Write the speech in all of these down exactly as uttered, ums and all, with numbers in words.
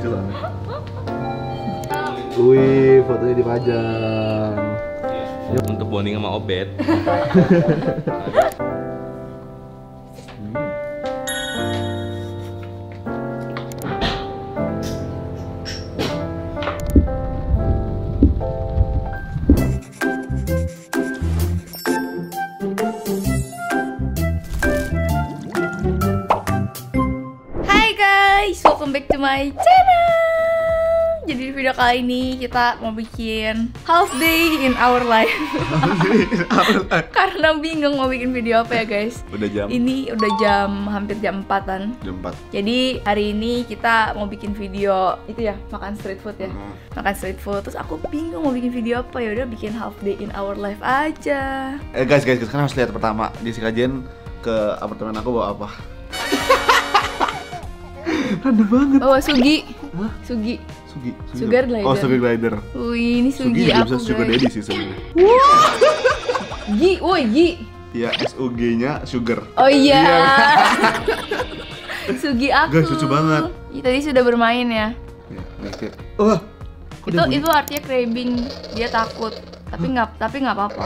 lucu banget. Wih, fotonya dipajang. Ya, untuk bonding sama Obet. My channel. Jadi di video kali ini kita mau bikin half day in our life. Karena bingung mau bikin video apa ya guys. Udah jam. Ini udah jam hampir jam empatan. Jam empat. Jadi hari ini kita mau bikin video itu ya, makan street food ya. Mm. Makan street food. Terus aku bingung mau bikin video apa, ya udah bikin half day in our life aja. Eh guys, guys, guys kan harus lihat pertama Jessica Jane ke apartemen aku bawa apa. Rada banget. Oh, Sugi. Hah? Sugi. Sugi. Sugi. Sugar glider. Oh, sugar glider. Wih, ini Sugi, Sugi aku guys. Sugar daddy sih sebenarnya. Wow. Gi, woi Gi. Iya, S U G-nya sugar. Oh iya. Sugi aku. Guys, lucu banget. Ya, tadi sudah bermain ya. Iya, oke. Oh. Itu itu artinya craving, dia takut. Tapi enggak, tapi enggak apa-apa.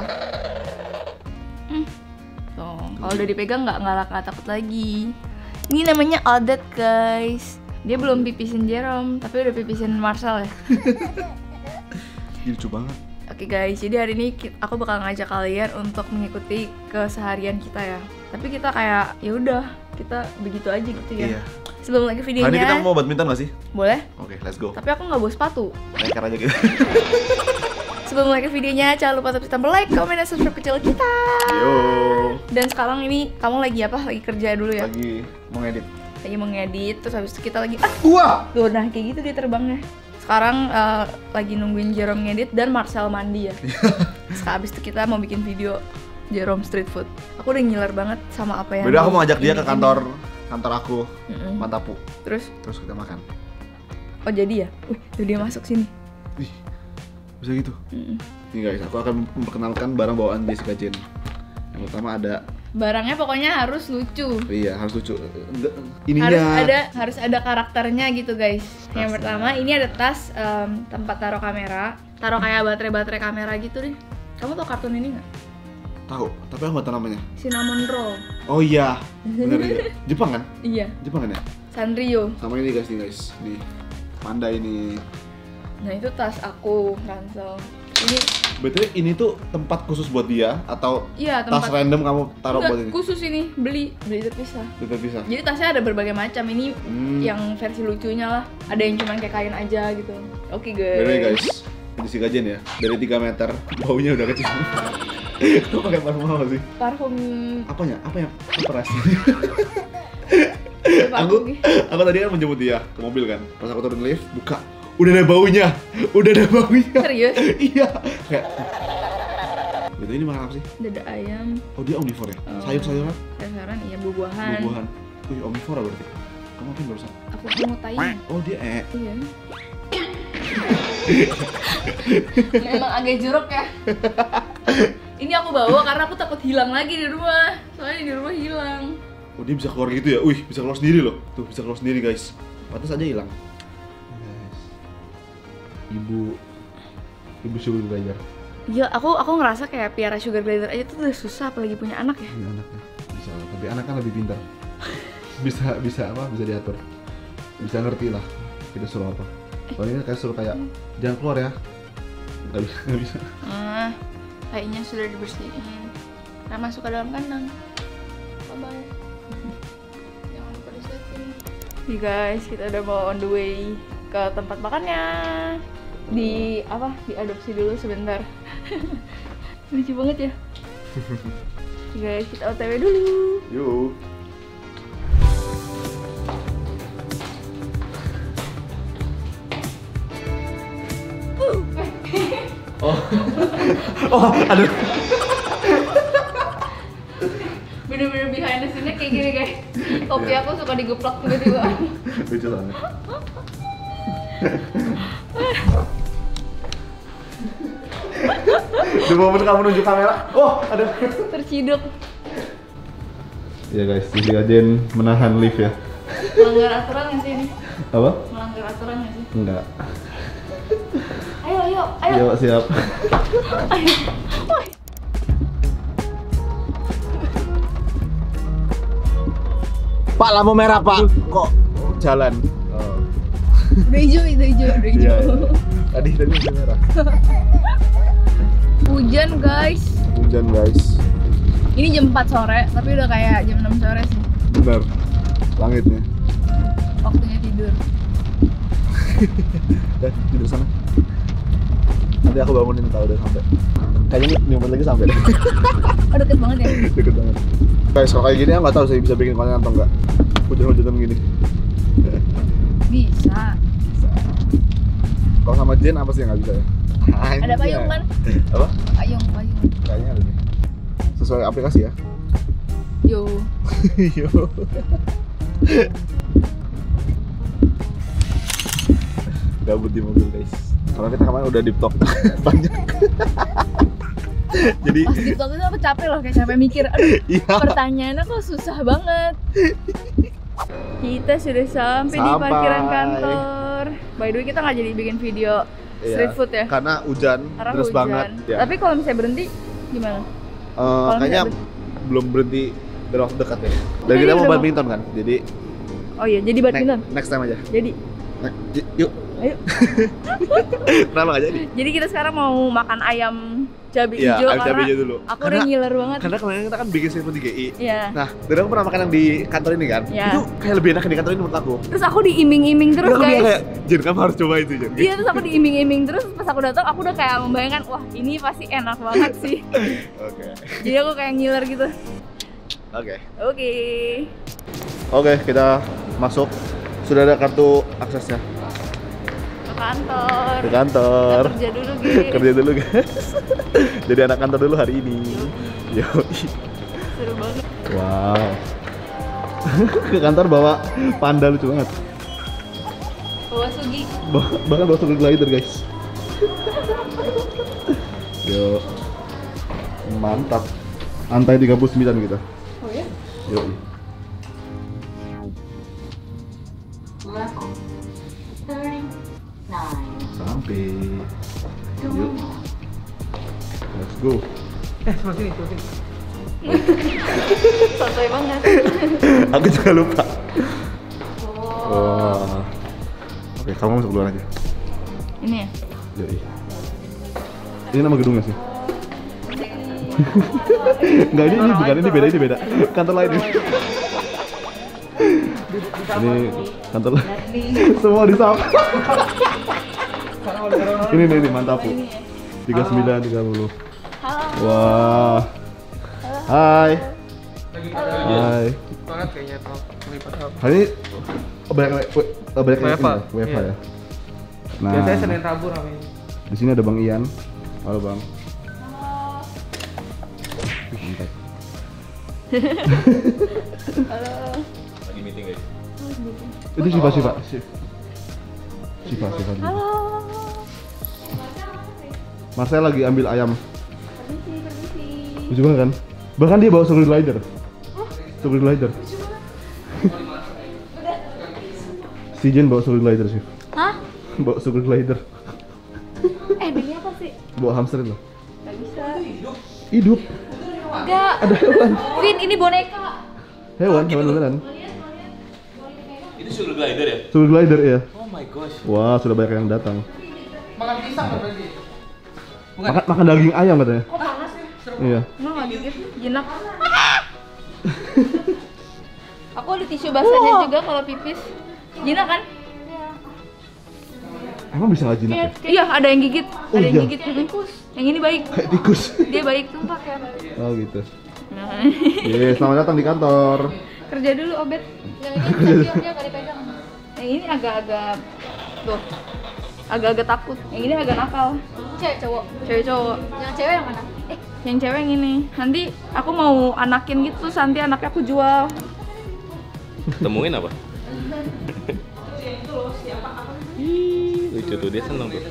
Hmm. Tuh, kalau udah dipegang enggak enggak takut lagi. Ini namanya Obet guys. Dia belum pipisin Jerome, tapi udah pipisin Marcel ya. Lucu banget. Oke okay, guys, jadi hari ini aku bakal ngajak kalian untuk mengikuti keseharian kita ya. Tapi kita kayak ya udah, kita begitu aja gitu ya. Iya. Sebelum lagi videonya. Hari ini kita mau badminton gak sih? Boleh. Oke, okay, let's go. Tapi aku nggak bawa sepatu. Leker aja gitu. Sebelum mulai ke videonya, jangan lupa subscribe, like, komen, dan subscribe ke channel kita. Yo. Dan sekarang ini kamu lagi apa? Lagi kerja dulu ya? Lagi mau ngedit. Lagi mau ngedit, terus habis itu kita lagi ah, wah. Tuh, nah kayak gitu dia terbangnya. Sekarang uh, lagi nungguin Jerome ngedit dan Marcel mandi ya. Setelah habis itu kita mau bikin video Jerome street food. Aku udah ngiler banget sama apa yang. Beda aku mau ngajak dia ke kantor ini. kantor aku, mm -mm. Matapu. Terus? Terus kita makan. Oh jadi ya? Wih, tuh dia masuk sini. Wih. Bisa gitu. Mm. Nih guys, aku akan memperkenalkan barang bawaan Jessica Jane. Yang pertama ada barangnya pokoknya harus lucu. Iya, harus lucu. Ininya harus ada harus ada karakternya gitu guys. Tasnya. Yang pertama ini ada tas um, tempat taruh kamera. Taruh kayak baterai-baterai kamera gitu deh. Kamu tau kartun ini nggak? Tahu, tapi aku nggak tahu namanya. Cinnamon Roll. Oh iya, benar ya. Jepang kan? Iya. Jepang kan ya? Sanrio. Sama ini guys, nih guys. Nih. Panda ini. Nah itu tas aku, ransel ini. Betul, ini tuh tempat khusus buat dia atau ya, tempat tas random kamu taruh buat ini? Khusus ini, beli beli terpisah. Beli terpisah. Jadi tasnya ada berbagai macam, ini hmm. yang versi lucunya lah. Ada yang cuma kayak kain aja gitu. Oke okay, guys. Bener guys, Jessica Jane ya, dari tiga meter, baunya udah kecil. Kau pakai parfum apa sih? Parfum... Apanya? Apa yang peras? aku, aku tadi kan menjemput dia ke mobil kan. Pas aku turun lift, buka. Udah ada baunya, udah ada baunya. Serius? Iya. Kayak. Betul ini makan apa sih? Dada ayam. Oh dia omnivore ya? Oh. Sayur-sayuran? Sayur-sayuran, iya buah-buahan. Buah-buahan. Wih omnivora berarti. Kamu makan barusan? Aku mau tayin. Oh dia eh. Iya. Memang agak jorok ya. Ini aku bawa karena aku takut hilang lagi di rumah. Soalnya di rumah hilang. Oh dia bisa keluar gitu ya? Wih bisa keluar sendiri loh. Tuh bisa keluar sendiri guys. Pantas aja hilang. Ibu, ibu sugar glider. Iya, aku aku ngerasa kayak piara sugar glider aja tuh udah susah, apalagi punya anak ya. Punya anak ya, bisa. Tapi anak kan lebih pintar. bisa bisa apa? Bisa diatur. Bisa ngerti lah. Kita suruh apa? Kalau ini kayak suruh kayak jangan keluar ya. Gak bisa. Gak bisa. Nah, kayaknya sudah dibersihin. Nah, masuk ke dalam kandang. Bye bye. Jangan lupa di setting. Hi guys, kita udah mau on the way ke tempat makannya. Di apa diadopsi dulu sebentar. Lucu banget ya guys, kita O T W dulu yuk. oh oh aduh bener-bener behind the scene-nya kayak gini guys. Kopi yeah. Aku suka digeplak tiba-tiba. Lucu banget. Di momen kamu menuju kamera, oh ada terciduk. Ya guys, Jessica Jane menahan lift ya. Melanggar aturan nggak sih ini? Apa? Melanggar aturan nggak sih? Enggak. Ayo, ayo, ayo. Ayo, siap. Ayo. Woy. Pak, lampu merah, Pak. Kok jalan? Oh. Udah hijau, udah hijau, udah hijau. Ya, ya. Tadi tadi lampu merah. Hujan, guys. Hujan, guys. Ini jam empat sore, tapi udah kayak jam enam sore sih. Bener, langitnya. Waktunya tidur. Udah, tidur sana. Nanti aku bangunin kalau udah sampai. Kayaknya nyumpet lagi sampai. Oh, deket banget ya? Deket banget. Guys, kalau kayak gini aku nggak tahu sih bisa bikin konten atau enggak. Hujan-hujanan gini. Bisa. Bisa. Kalau sama Jane apa sih yang nggak bisa ya? Anjir. Ada payung kan? Apa? Payung, payung. Kayaknya ada nih. Sesuai aplikasi ya? Yo. Yo. Gabut di mobil guys. Karena kita kemarin udah deep talk banyak. Jadi pas deep talk itu aku capek loh, kayak capek mikir. Aduh, iya. Pertanyaannya kok susah banget. Kita sudah sampai, sampai di parkiran kantor. By the way kita nggak jadi bikin video street iya, food ya? Karena hujan, karena terus hujan banget. Ya. Tapi kalau misalnya berhenti gimana? Uh, kayaknya ber belum berhenti dari waktu dekat ya. Dan kita mau badminton kan, jadi. Oh iya, jadi badminton. Ne next time aja. Jadi. Ne yuk. Ayo. Kenapa nggak jadi? Jadi kita sekarang mau makan ayam cabai ya, hijau. Ayam cabai hijau dulu. Aku karena, udah ngiler banget. Karena kemarin kita kan bikin street food di G I. Iya. Nah, dari aku pernah makan yang di kantor ini kan. Ya. Itu kayak lebih enak yang di kantor ini menurut aku. Terus aku diiming-iming terus nah, guys. Kayak, Jen, kamu harus coba itu Jen. Iya, terus aku diiming-iming terus. Pas aku datang, aku udah kayak membayangkan, wah ini pasti enak banget sih. Oke. Okay. Jadi aku kayak ngiler gitu. Oke. Okay. Oke. Okay. Oke, okay, kita masuk. Sudah ada kartu aksesnya. kantor ke kantor kita kerja dulu guys kerja dulu guys jadi anak kantor dulu hari ini. Yoi, seru banget. Wow. Ke kantor bawa panda, lucu banget. Bawa sugi, bah bahkan bawa sugi glider guys. Yo, mantap. Antai tiga puluh sembilan kita. Oh ya? Yoi. Sampai. Yuk. Let's go. Eh, sebelah sini, sebelah sini. Santai banget. Aku juga lupa. Wow. Wow. Oke, kamu masuk duluan aja. Ini ya? Yoi. Ini nama gedungnya sih? Enggak, ini bukan, ini beda, ini beda. Kantor lain. Ini kantor lain. Semua disapa. Ini nih, ini mantap Bu. tiga puluh sembilan tiga puluh. Wah. Hai. Hai. Banget kayaknya top melipat top. Hari banyak banyak W F A ya. Nah. Biasanya Senin Rabu ramai. Di sini ada Bang Ian. Halo Bang. Halo. Halo. Lagi meeting guys. Itu Siva Siva. Siva Siva. Halo. Marcel lagi ambil ayam. Permisi, permisi. Lucu banget kan? Bahkan dia bawa stronger glider. Hah? Stronger glider. Lucu banget. Udah. Si Jen bawa stronger glider sih. Hah? Bawa stronger glider. Eh, demi apa sih? Bawa hamster loh. Gak bisa. Hidup. Enggak. Ada hewan. Vin, ini boneka. Hewan, hewan beneran. Itu stronger glider ya? Stronger glider ya. Oh my gosh. Wah, sudah banyak yang datang. Makan pisang nggak berarti? Makan, makan daging ayam katanya. Kok panas sih? Seru. Iya. Emang lagi gigit, jinak. Aku ada tisu basahnya wow. Juga kalau pipis. Jinak kan? Emang bisa nggak jinak ya? Iya, ada yang gigit. Oh, ada iya. Yang gigit tikus. Yang ini baik. Kayak tikus. Dia baik sumpah kayak. Oh gitu. Nah. Yes, selamat datang di kantor. Kerja dulu Obet. Yang ini siapnya enggak dipegang. Yang ini agak-agak tuh. Agak-agak takut. Yang ini agak nakal. Cewek cowok? Cewek cowok. Yang cewek yang mana? Eh, yang cewek yang ini. Nanti aku mau anakin gitu, nanti anaknya aku jual. Temuin apa? Ih, lucu tuh, dia seneng tuh.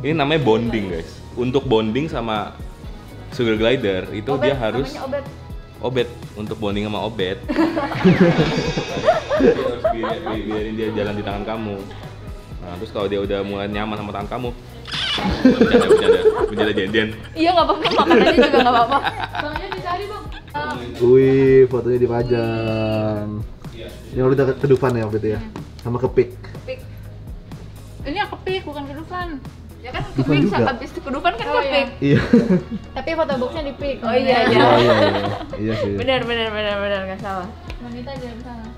Ini namanya bonding guys. Untuk bonding sama sugar glider itu Obet, dia harus Obet. Obet, untuk bonding sama Obet. Dia harus bi bi biarin dia jalan di tangan kamu. Nah, terus kalau dia udah mulai nyaman sama tangan kamu, bercanda bercanda bercanda jadian. Iya nggak apa-apa, makanannya juga nggak apa-apa. Bangnya dicari bang. Wih, fotonya dipajang. Ini udah kedupan ya Obet ya, sama kepik. Kepik. Ini ya kepik bukan kedupan. Ya kan kepik habis kedupan kan kepik. Iya. Tapi foto boxnya dipik. Oh iya iya. Iya sih. Benar benar benar benar nggak salah. Wanita jangan salah.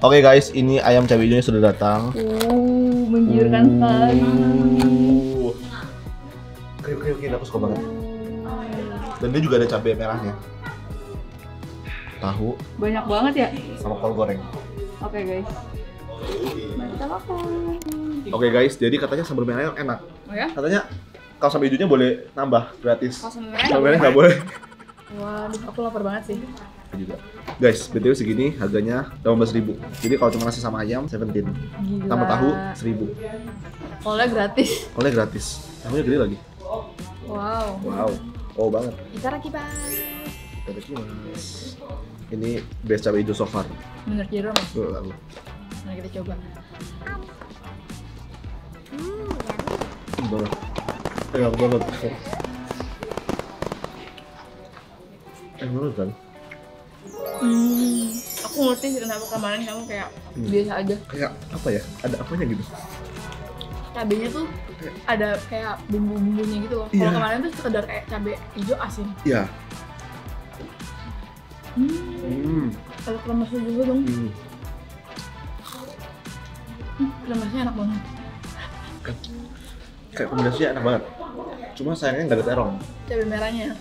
Oke guys, ini ayam cabai hijaunya sudah datang. Uh, menggiurkan sekali. Kriuk kriukin, aku suka banget. Dan dia juga ada cabai merahnya. Tahu. Banyak banget ya. Sama kol goreng. Oke guys. Mari kita makan. Oke guys, jadi katanya sambal merahnya enak. Oh ya? Katanya kalau sambal hijaunya boleh nambah gratis. Kalau sambal merahnya nggak boleh. Waduh, aku lapar banget sih. Juga guys, B T W segini harganya delapan belas ribu. Jadi kalau cuma nasi sama ayam tujuh belas ribu, tambah tahu seribu. Oleh gratis. Oleh gratis. Tahunya gede lagi. Wow. Wow. Oh banget. Itarakimasu. Itarakimasu. Ini best cabai hijau so far. Menurut Jerome. Lalu. Nah, kita coba. Hmm, enak banget. Enak banget. Enak banget kan? Hmm, aku ngerti sih kenapa kemarin kamu kayak hmm. biasa aja. Kayak apa ya? Ada apanya gitu? Cabenya tuh ada kayak bumbu-bumbunya gitu loh. Kalau yeah. kemarin tuh sekedar kayak cabai hijau asin. Iya. Yeah. Hmm. Kalau kremasnya juga dong. Hmm. Hmm, kremasnya enak banget. Kayak kombinasinya enak banget. Cuma sayangnya nggak ada terong. Cabai merahnya.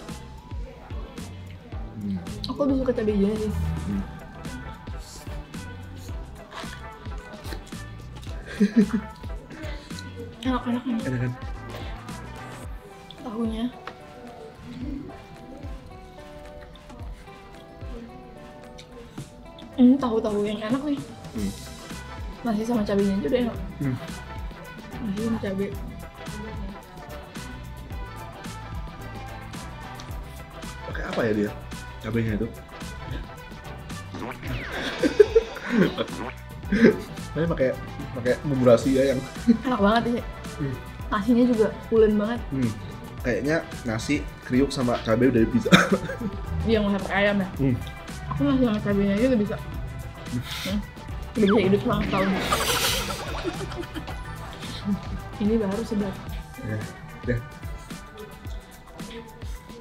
Aku lebih suka cabai hijaunya sih. Hmm. Enak, enak, enak. Enak kan? Tahunya. Hmm, tahu-tahu yang enak nih. Hmm. Nasi sama cabainya aja udah enak. Hmm. Nasi sama cabai. Pakai apa ya dia? Cabainya itu ini pakai pakai bumbu ya yang enak banget ya. hmm. Nasinya juga pulen banget. hmm. Kayaknya nasi kriuk sama cabai udah bisa. Iya nggak pakai ayam ya. hmm. Aku nasi sama cabainya aja udah bisa. hmm. Udah bisa hidup selama tahun. Ini baru sedap ya, ya.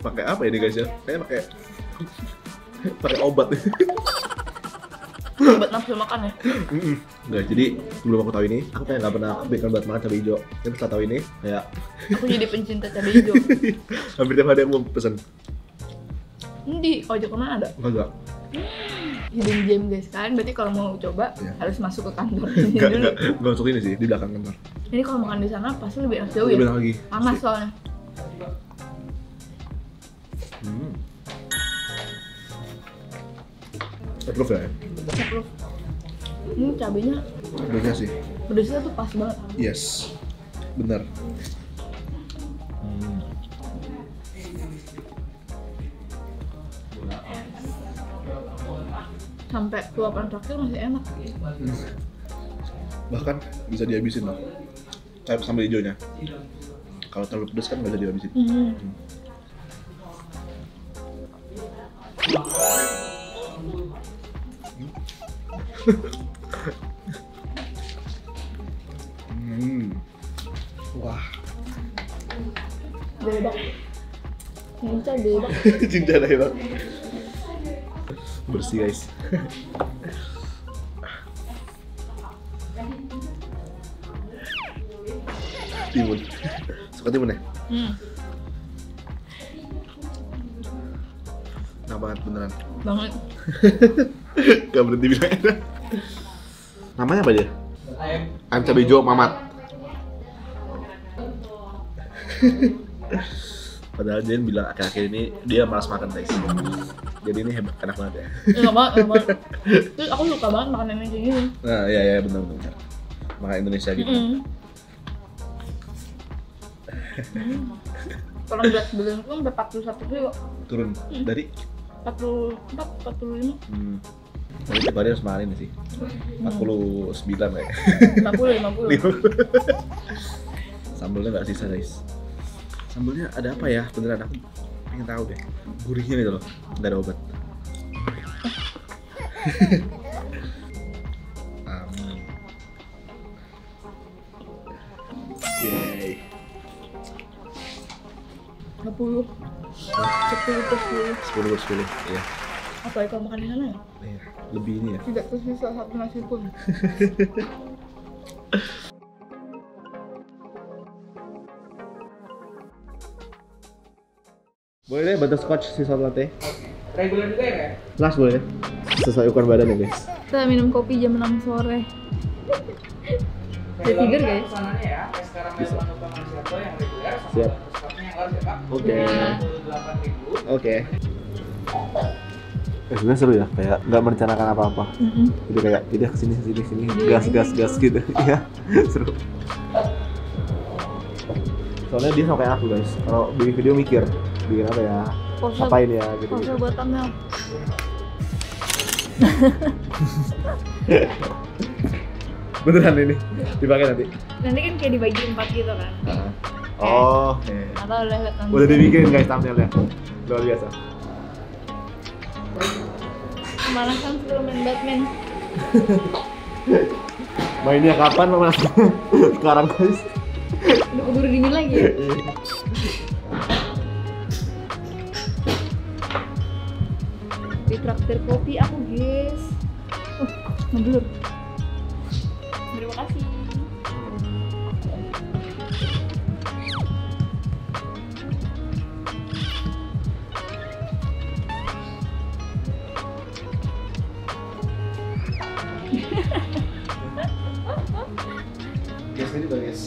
Pakai apa ini guys ya? Kayaknya pakai pakai obat. Obat nafsu makan ya? Enggak, jadi sebelum aku tahu ini, aku kayak nggak pernah kepikiran buat makan cabai hijau. Tapi setelah tahu ini, kayak aku jadi pencinta cabai hijau. Hampir tiap hari aku pesen. Di ojek mana ada? Enggak. Hidden gem guys kan, berarti kalau mau coba ya. Harus masuk ke kantor ini dulu. Enggak, enggak masuk ini sih, di belakang kantor. Jadi kalau makan di sana pasti lebih enak jauh ya? Lebih enak lagi. Panas soalnya. Hmm. Approve ya? Approve. Ini cabenya. Cabenya sih. Pedasnya tuh pas banget. Yes, benar. Hmm. Sampai luapan terakhir masih enak. Hmm. Bahkan bisa dihabisin loh. Cabai sambal hijaunya. Kalau terlalu pedas kan nggak bisa dihabisin. Hmm. Hmm. Hmm. Wah. Bebek. Cinta bebek. Cinta bebek. Bersih guys. Timun. Suka timun ya? Hmm. Nah banget beneran. Banget. Gak berhenti bilang enak. Namanya apa dia? Ayam. Ayam cabai hijau mamat. Padahal Jen bilang akhir-akhir ini dia malas makan guys. Jadi ini hebat, enak banget ya. Enak banget, enak banget. Terus aku suka banget makan yang kayak gini. Nah iya iya benar-benar. Makan Indonesia gitu. Mm-hmm. Kalau berat badanku sampai empat puluh satu kilo. Turun dari empat puluh empat, empat puluh lima. Hmm. Tapi tiap hari harus marin sih. empat puluh sembilan kayak. lima puluh, lima puluh. Sambelnya nggak sisa guys. Sambelnya ada apa ya? Beneran aku pengen tahu deh. Gurihnya gitu loh, nggak ada obat. Amin. Yeay. Sepuluh sepuluh sepuluh sepuluh iya. Apa ya kalau makan di sana ya? Iya, lebih ini ya? Tidak tersisa satu nasi pun. Boleh deh butterscotch sisa latte? Regular juga ya? Slash boleh deh. Sesuai ukuran badan ya guys. Kita minum kopi jam enam sore. Udah tidur guys? Pesanannya ya, escaramel manuka macchiato yang reguler sama butterscotchnya yang large ya Pak. Oke. dua puluh delapan ribu. Oke. Eh, sebenernya seru ya, kayak nggak merencanakan apa-apa. Mm-hmm. Jadi kayak tidak kesini kesini kesini, gas gas gas gitu. Iya, seru. Soalnya dia sama kayak aku guys. Kalau bikin video mikir, bikin apa ya? Pose, apain ya? Gitu. Pose buat thumbnail. Beneran ini dipakai nanti? Nanti kan kayak dibagi empat gitu kan? Uh-huh. Oh. Okay. Atau udah lihat thumbnail? Udah dibikin guys thumbnailnya. Luar biasa. Pemanasan sebelum main Batman. Mainnya kapan pemanasan? Sekarang guys. Udah keburu dingin lagi ya? Ditraktir kopi aku guys. Uh, ngeblur. Terima kasih. Gasnya juga guys.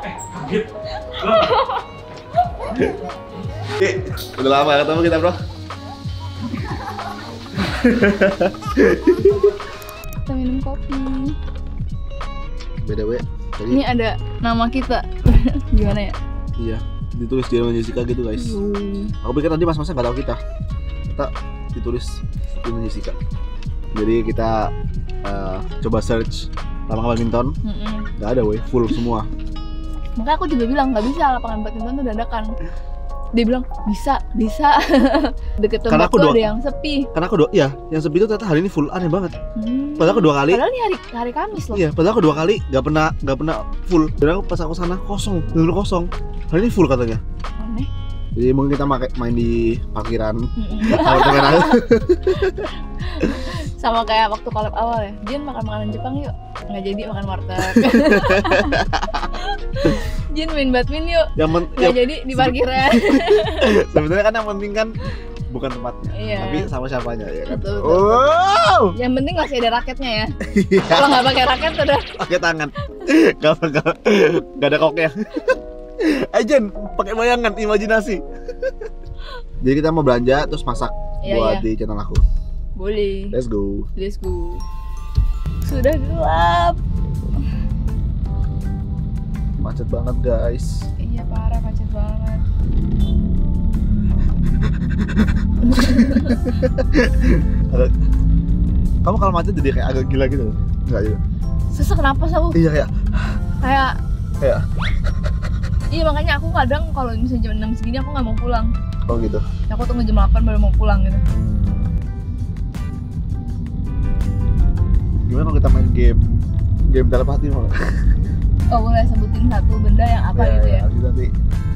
Eh, kaget. Eh, udah lama gak ketemu kita bro. Kita minum kopi. Beda we. Tadi... Ini ada nama kita. Gimana ya? Iya, ditulis di nama Jessica gitu guys. Mm. Aku pikir tadi mas-masnya gak tahu kita. Kita ditulis nama Jessica. Jadi kita uh, coba search lapangan badminton, mm -mm. Gak ada weh, full semua. Makanya aku juga bilang gak bisa lapangan badminton tuh dadakan. Dia bilang bisa, bisa. Deket tempat tuh ada yang sepi. Karena aku dua, iya, yang sepi itu ternyata hari ini full, aneh banget. Hmm. Padahal aku dua kali. Padahal ini hari, hari Kamis loh. Iya, padahal aku dua kali gak pernah gak pernah full. Jadi aku pas aku sana kosong, bener-bener kosong. Hari ini full katanya. Aneh. Jadi mungkin kita main di parkiran. Sama kayak waktu collab awal ya, Jin makan makanan Jepang yuk. Nggak jadi makan warteg. Jin main badminton yuk. Nggak jadi di parkiran. Sebenarnya kan yang penting kan bukan tempatnya, iya. Tapi sama siapanya ya kan. Betul, betul, oh! Betul. Yang penting masih ada raketnya ya. Kalau nggak pakai raket udah. Pakai tangan. Gak, gak, gak ada koknya. Ajen, pakai bayangan, imajinasi. Jadi kita mau belanja terus masak ya, buat ya. Di channel aku. Boleh. Let's go. Let's go. Sudah gelap. Macet banget guys. Iya parah macet banget. Agak... Kamu kalau macet jadi kayak agak gila gitu? Enggak juga. Sesek napas aku. Iya kayak. Kayak. Kayak. Iya makanya aku kadang kalau misalnya jam enam segini aku nggak mau pulang. Oh gitu. Aku tunggu jam delapan baru mau pulang gitu. Gimana kalau kita main game game telepati malah? Oh boleh sebutin satu benda yang apa ya, gitu ya? Nanti nanti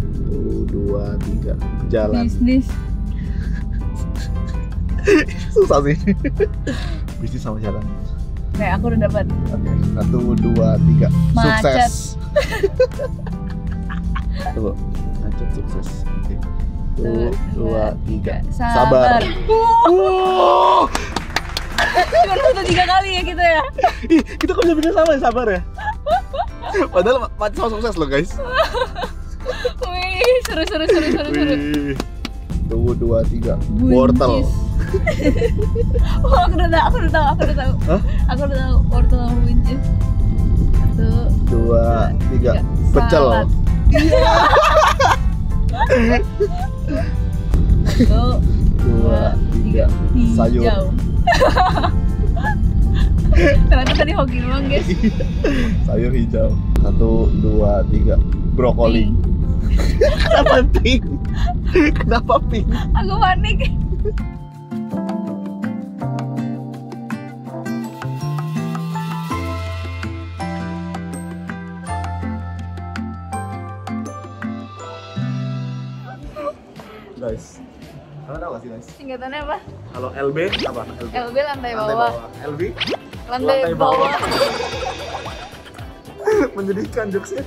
satu dua tiga jalan. Bisnis. Susah sih. Bisnis sama jalan. Kayak aku udah dapat. Oke satu dua tiga. Macet. Sukses. Coba, lanjut sukses. Oke. satu, dua, tiga. Sabar. Wow. Kan udah tiga kali ya kita ya. Ih, kita kok bisa bener sama ya sabar ya. Padahal mati sama sukses loh guys. Wih, seru seru seru seru seru. satu, dua, tiga. Wortel. Oh, aku udah tahu, aku udah tahu, aku udah tahu. Hah? Aku udah tahu wortel sama buncis. satu, dua, tiga. Pecel. Iya. Satu, dua, tiga. Sayur. Ternyata tadi hoki doang, guys. Sayur hijau. Satu, dua, tiga. Brokoli. Kenapa pink? Kenapa pink? Aku panik. Guys, kalian tahu nggak sih, guys? Singkatannya apa? Kalau L B apa? L B, L B lantai bawah. L B lantai, lantai bawah. Menjadikan jokesnya.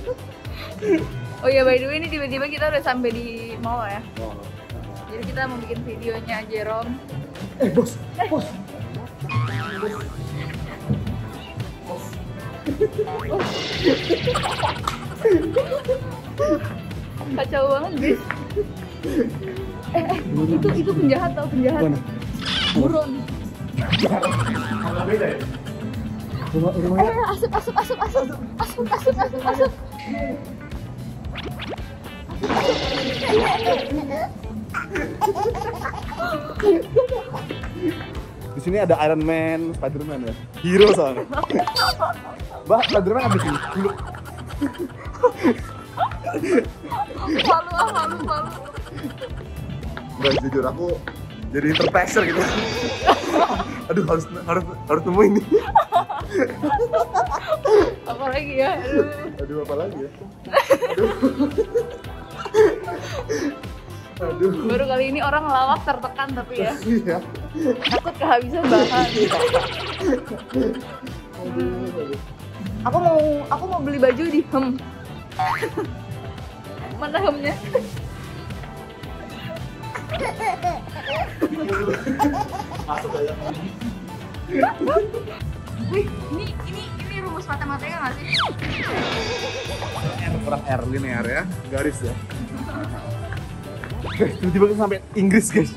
Oh ya, by the way, ini tiba-tiba kita udah sampai di mall ya. Oh, jadi kita mau bikin videonya Jerome. Eh bos, bos. Bos. Kacau banget, guys. Eh, eh, itu itu penjahat tau, penjahat. Buron. Kalau beda ya. Eh, asup, asup, asup, asup, asup, asup, asup, asup. Di sini ada Iron Man, Spiderman ya, hero soalnya. Bah, Spiderman abis ini. Malu ah, malu, malu. Guys, jujur aku jadi terpressure gitu. Aduh, harus harus harus temuin ini. Apa lagi ya? Aduh, aduh apa lagi ya? Aduh. Aduh. Baru kali ini orang lawak tertekan tapi ya. Iya. Takut kehabisan bahan. Aku mau aku mau beli baju di Hem. Mana Hemnya? Masuk aja. Wih, ini ini ini rumus matematika nggak sih? R kurang R linear ya, garis ya. Guys, tiba-tiba sampai Inggris, guys.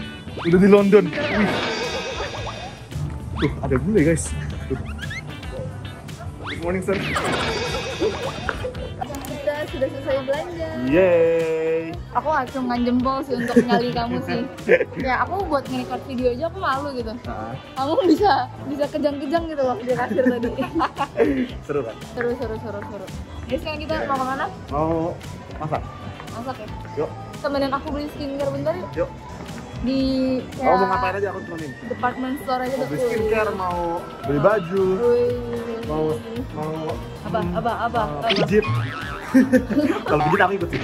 Udah di London. Wih. Tuh, ada bule, guys. Tuh. Good morning, sir. Kita sudah selesai belanja. Yeay. Aku acungan jempol sih untuk nyali kamu sih. Ya, aku buat nge-record video aja aku malu gitu. Nah. Kamu bisa bisa kejang-kejang gitu loh di kasir tadi. Seru kan? Seru, seru, seru, seru. Jadi sekarang kita yeah. mau kemana? Mau masak. Masak ya? Yuk. Temenin aku beli skincare bentar yuk. Yuk. Di ya, oh, mau ngapain aja aku temenin. Department store aja tuh. Beli skincare, mau beli baju. Ui. Mau mau apa? Apa? Apa? Pijit. Kalau pijit aku ikut sih.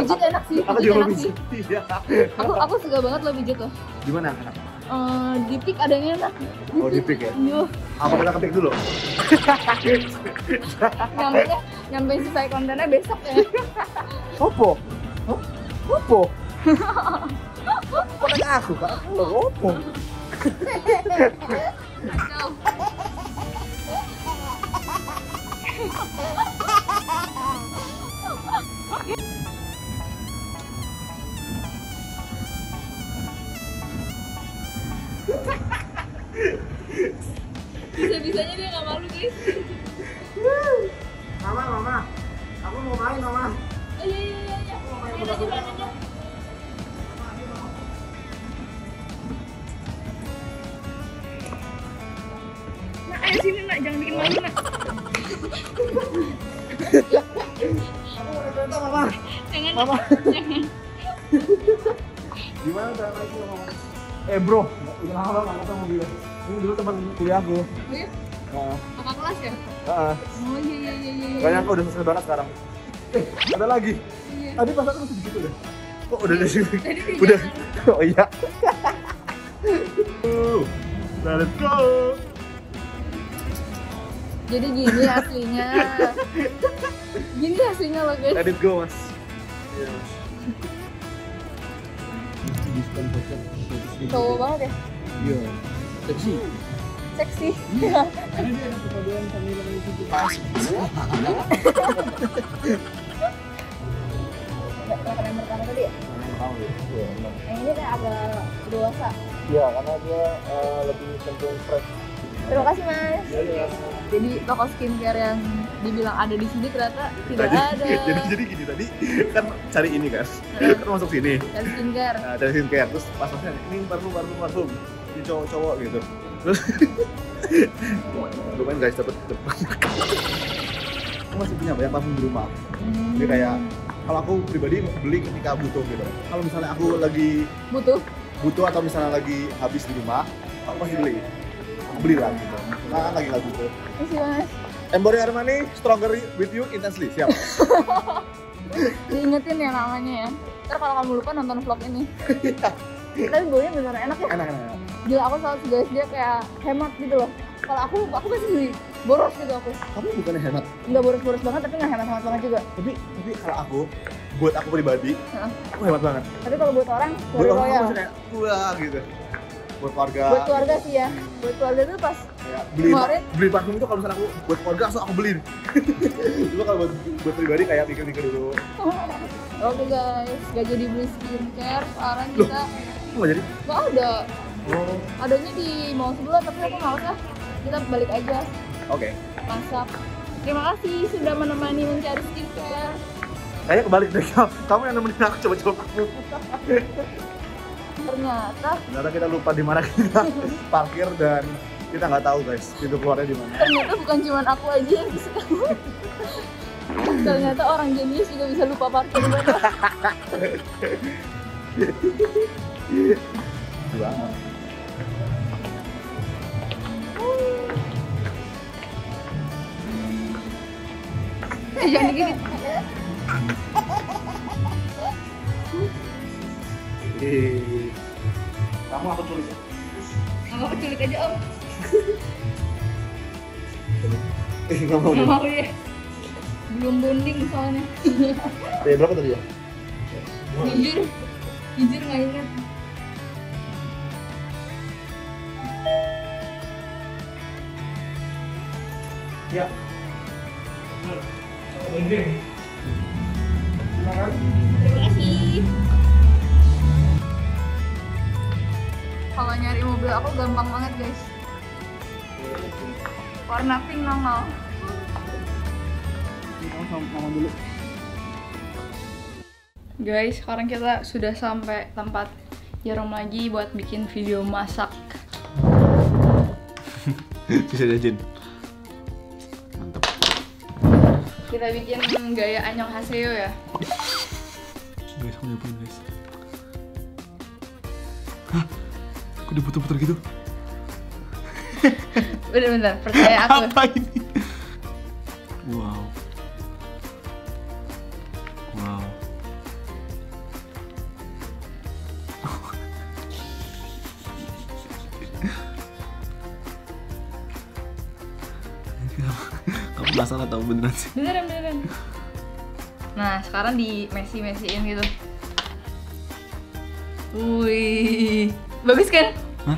Pijit enak sih. Aku juga mau pijit. Aku aku suka banget lo pijit loh. Di mana? Uh, di Pik adanya enak. Oh, di Pik ya? Yuh. Apa kita ketik dulu? Nyampe nyampe selesai kontennya besok ya. Opo? Opo? Bukan aku, Kak. Opo? Bisa-bisanya dia gak malu, guys. Mama, mama, aku mau main, mama. Oh iya, iya, iya, iya. Aku mau main bola-bola. Nak, ayo sini, nak. Jangan bikin malu, nak. Mama, mama. Jangan, mama. Jangan. Gimana cara naik lo, mama? Eh bro, udah lama gak ketemu dia. Ini dulu teman kuliah aku. Iya? Nah. Apa kelas ya? Heeh. Uh-uh. Oh iya iya iya iya. Kayaknya aku udah selesai banget sekarang. Eh, ada lagi. Iya. Tadi pas aku masih di situ deh. Kok udah dari sini? Udah. Oh iya. Let's go. Jadi gini aslinya. Gini aslinya loh, guys. Let's go, Mas. Iya, Mas. Cowok banget ya? Iya. Seksi. Seksi. Iya. Ini dia yang kepaduan sama yang itu pas. Enggak tahu yang pertama tadi ya? Tahu ya. Yang ini kan agak dewasa. Iya, karena dia lebih cenderung fresh. Terima kasih, Mas. Jadi toko skincare yang dibilang ada di sini ternyata tidak nah, ada. Jadi jadi gini tadi kan cari ini kan, uh, kan masuk sini. Cari skincare. Nah, cari skincare terus pas masuknya ini parfum parfum parfum ini cowok-cowok gitu. Terus lumayan guys dapat dapat. Masih punya banyak parfum di rumah. Hmm. Jadi kayak kalau aku pribadi beli ketika butuh gitu. Kalau misalnya aku lagi butuh butuh atau misalnya lagi habis di rumah, aku pasti beli. Aku beli lah gitu. Nah, lagi nggak butuh. Terima kasih, Mas. Emporio Armani, Stronger with You Intensely, siap? Diingetin ya namanya ya. Ntar kalau kamu lupa nonton vlog ini. Tapi baunya beneran enak ya? Enak-enak. Gila, aku selalu suggest dia kayak hemat gitu loh. Kalau aku, aku masih beli boros gitu aku. Tapi bukannya hemat? Nggak boros-boros banget, tapi nggak hemat-hemat banget juga. Tapi, tapi kalau aku, buat aku pribadi, uh-huh. aku hemat banget. Tapi kalau buat orang, buat orang aku maksudnya kayak, gitu. Buat keluarga. Buat keluarga sih ya. Buat keluarga tuh pas ya, beli kemarin, beli parfum itu kalau misalnya aku buat keluarga langsung aku beliin. Dulu kalau buat buat pribadi kayak mikir-mikir dulu. Oke guys, gak jadi beli skincare sekarang kita. Loh, gak jadi? Gak ada. Oh. Adanya di mall sebelah tapi aku males lah. Kita balik aja. Oke. Okay. Masak. Terima kasih sudah menemani mencari skincare. Kayaknya kebalik deh, kamu yang nemenin aku coba-coba parfum. Ternyata ternyata kita lupa di mana kita parkir dan kita nggak tahu guys pintu keluarnya di mana. Ternyata bukan cuma aku aja yang bisa tahu. Ternyata orang jenius juga bisa lupa parkir di mana. Wow. Eh, jangan digigit. Hehehe. Kamu aku culik ya? Kamu aku culik aja om. Eh, gak mau, gak mau ya? Belum bonding soalnya. Dari berapa tadi ya? Jujur, jujur gak ingat. Ya. Bonding. Terima kasih. Terima kasih. Kalau nyari mobil aku gampang banget guys. Warna pink nongol. Guys, sekarang kita sudah sampai tempat Jerome lagi buat bikin video masak. Bisa jajin. Mantap. Kita bikin gaya annyeonghaseyo ya. Guys, kamu nyobain guys. Hah? Aku diputer-puter gitu. Bener-bener, percaya aku. Apa ini? Wow. Wow. Kamu penasaran atau beneran sih? Beneran, beneran. Nah, sekarang di mesi-mesiin gitu. Wih. Bagus kan? Hah?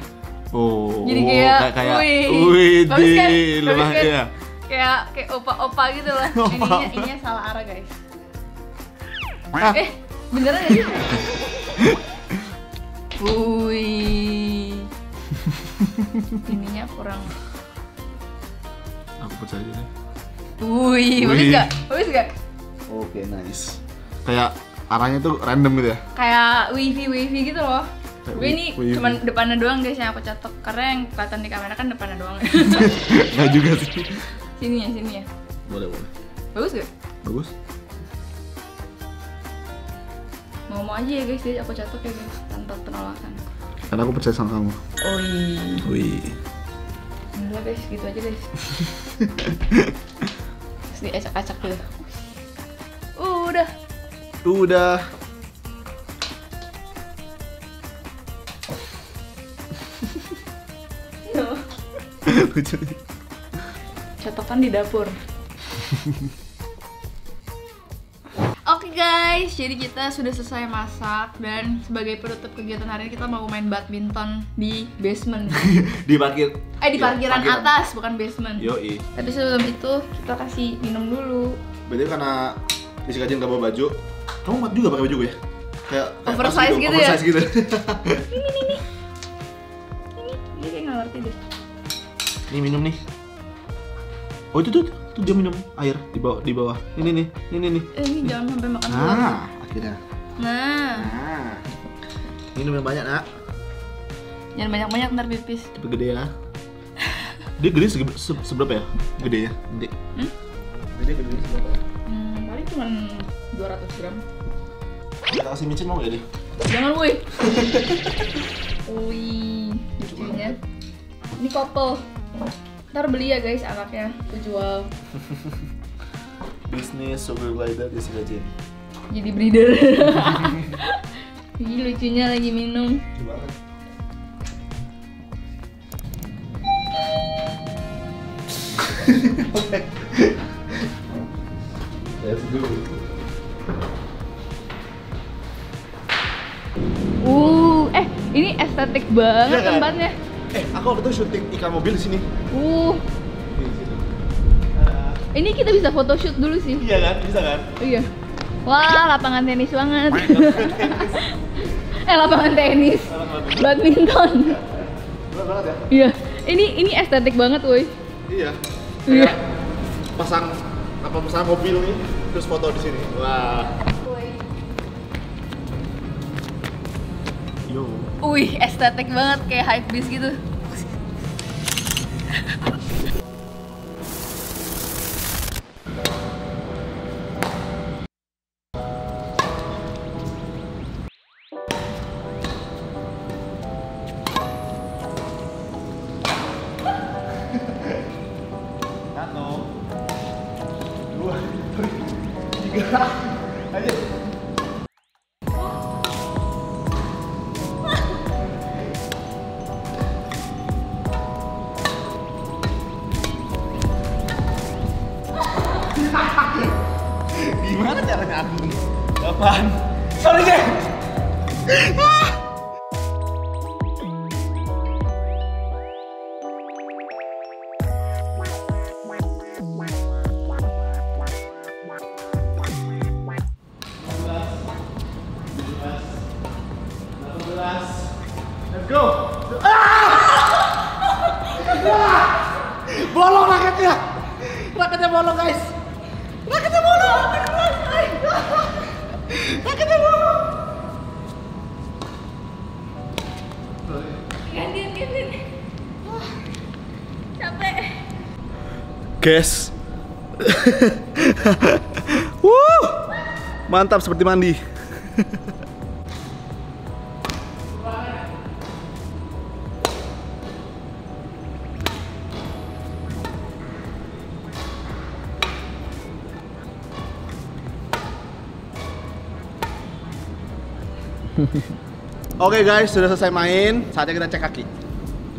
Oh. Jadi kayak kayak wih, bagus kan? Bagus kan? Iya. Kayak kayak opa-opa gitu lah. Ininya ininya salah arah, guys. Ah. Eh, beneran aja. Wih. Ininya kurang. Aku percaya deh. Wih, bagus enggak? Bagus enggak? Oke, okay, nice. Kayak arahnya tuh random gitu ya. Kayak wavy-wavy gitu loh. Gue ini cuma depannya doang guys yang aku catok. Karena yang kelihatan di kamera kan depannya doang. Gak juga sih. Sini ya, sini ya. Boleh, boleh. Bagus gak? Bagus. Mau-mau aja ya guys, jadi aku catok ya guys. Tanpa penolakan. Karena aku percaya sama kamu. Oi. Oi. Udah guys, gitu aja guys. Terus diacak-acak dulu. Udah. Udah. Lucu. Catokan di dapur. Oke okay guys, jadi kita sudah selesai masak. Dan sebagai penutup kegiatan hari ini kita mau main badminton di basement. Di parkir. Eh, di yo, parkiran, parkiran atas, bukan basement. Yoi. Tapi sebelum itu kita kasih minum dulu. Berarti karena Jessica Jane gak bawa baju. Kamu mat juga pakai baju gue ya? Kayak, kayak oversize gitu, gitu ya? Oversize gitu. Ini, ini, ini. Ini, dia kayak gak ngerti deh. Ini minum nih. Oh itu tuh tuh dia minum air di bawah, di bawah. Ini nih, ini nih. Ini jangan sampai makan telur. Nah, akhirnya. Nah. Nah. Minum yang banyak, Nak. Jangan banyak-banyak ntar pipis. Tapi gede ya. Dia gede se se seberapa ya? Gede ya? Gede. Hmm? Dia gede seberapa ya? Hmm, paling cuma dua ratus gram. Kita kasih micin mau gak deh? Jangan woi. Wih, lucunya. Ini couple. Ntar beli ya guys anaknya, dijual. Bisnis sugar glider Jessica Jane. Jadi breeder. Ini lucunya lagi minum. Lucu banget. Let's do it. Uh, eh ini estetik banget yeah, tempatnya. Eh, aku waktu itu syuting iklan mobil di sini. Uh. Ini kita bisa photoshoot dulu sih. Iya kan? Bisa kan? Iya. Wah, lapangan tenis banget. eh, lapangan tenis. Badminton. Bener banget ya? Iya. Ini ini estetik banget, woi. Iya. Iya. Pasang apa pasang mobil nih, terus foto di sini. Wah. Yo. Wih, estetik banget kayak hype beast gitu. Satu, dua, tiga, ayo. Gimana caranya aku nih? Apaan? Sorry deh! Let's go! Ah! Bolong raketnya! Raketnya bolong guys! Raketnya bolong! Raketnya bolong! Gantiin, gantiin. Wah, capek. Guys. Wuh! Mantap seperti mandi. Oke okay guys, sudah selesai main. Saatnya kita cek kaki.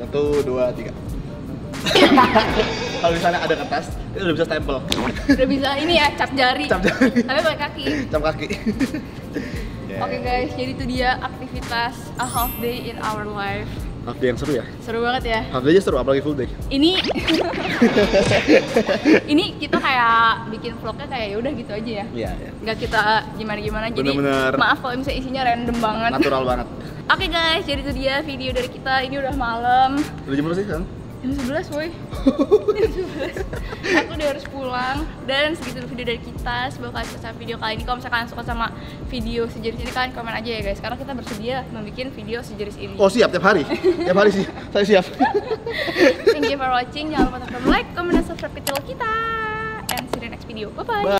Satu, dua, tiga. Kalau di sana ada kertas, itu udah bisa stempel. Udah bisa ini ya, cap jari. Cap jari. Tapi pakai kaki. Cap kaki. Yeah. Oke okay guys, jadi itu dia aktivitas a half day in our life. Half day yang seru ya? Seru banget ya. Half day aja seru, apalagi full day. Ini, ini kita kayak bikin vlognya kayak ya udah gitu aja ya. Iya. Ya. Nggak kita gimana-gimana. Jadi bener. Maaf kalau misalnya isinya random banget. Natural banget. Oke okay guys, jadi itu dia video dari kita. Ini udah malam. Udah jam berapa sih kan? jam sebelas woy. Jam sebelas. Aku udah harus pulang. Dan segitu video dari kita. Semoga kalian suka sama video kali ini. Kalau misalnya kalian suka sama video sejenis ini, kalian komen aja ya guys. Karena kita bersedia membuat video sejenis ini. Oh siap, tiap hari? Tiap hari sih, saya siap. Thank you for watching. Jangan lupa tekan like, comment, dan subscribe ke channel kita. And see you in the next video. Bye-bye. Bye.